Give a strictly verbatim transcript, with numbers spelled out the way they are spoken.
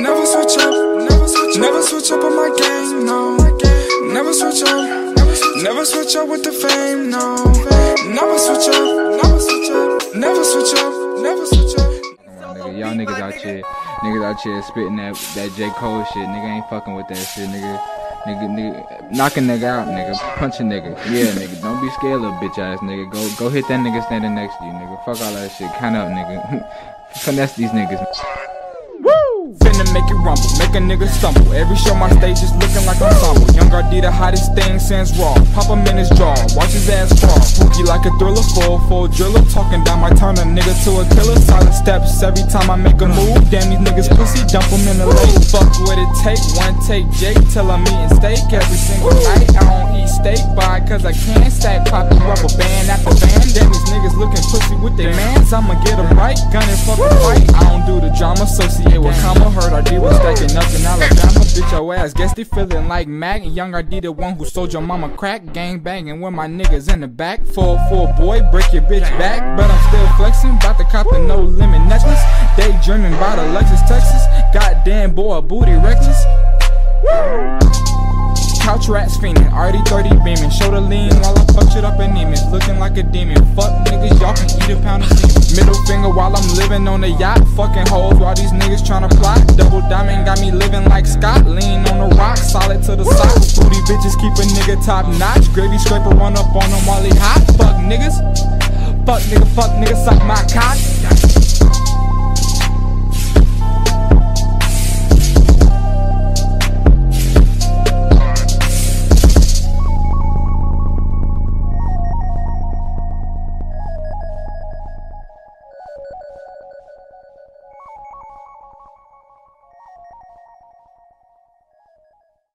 Never switch up, never switch, never switch up on my game, no. Never switch up, never switch up with the fame, no. Never switch up, never switch up, never switch up, never switch up. Y'all niggas out here, niggas out here spitting that that J. Cole shit. Nigga ain't fucking with that shit, nigga. Nigga, nigga, knocking nigga out, nigga, punching nigga, yeah, nigga, don't be scared, little bitch ass nigga, go, go hit that nigga standing next to you, nigga, fuck all that shit, count up, nigga, finesse these niggas. Woo! Finna make it rumble, make a nigga stumble, every show my stage is looking like ensemble, Young R D the hottest thing since Raw, pop him in his jaw, watch his ass fall, spooky like a thriller, full, full driller, talking down my turn, a nigga to a killer, silent steps every time I make a move, damn these niggas pussy, dump him in the lake, fuck what it take, one take Jake, till I'm eating steak every single night, I don't eat steak, buy cause I can't stack, poppin' rubber band after band, damn these niggas looking pussy with their mans, I'ma get them right, gun and fucking fight, I don't do the drama, associate with comma, heard R D was stacking up in Alabama. Bitch your ass, guess they feeling like Mac. Young R D the one who sold your mama crack. Gang banging with my niggas in the back. Full full boy, break your bitch back. But I'm still flexing, bout to cop the no limit necklace. Daydreaming bout a Lexus, Texas. Goddamn boy, booty reckless. Couch rats fiending, R D thirty beaming. Shoulder lean while I fuck shit up and demons. Looking like a demon. Fuck niggas, y'all can eat a pound of semen. Middle finger while I'm living on the yacht. Fucking hoes while these niggas tryna plot. Double diamond got me living like Scott. Lean on the rock, solid to the socks. Booty bitches keep a nigga top notch. Gravy scraper run up on him while he hot. Fuck niggas. Fuck nigga, fuck nigga, suck my cock.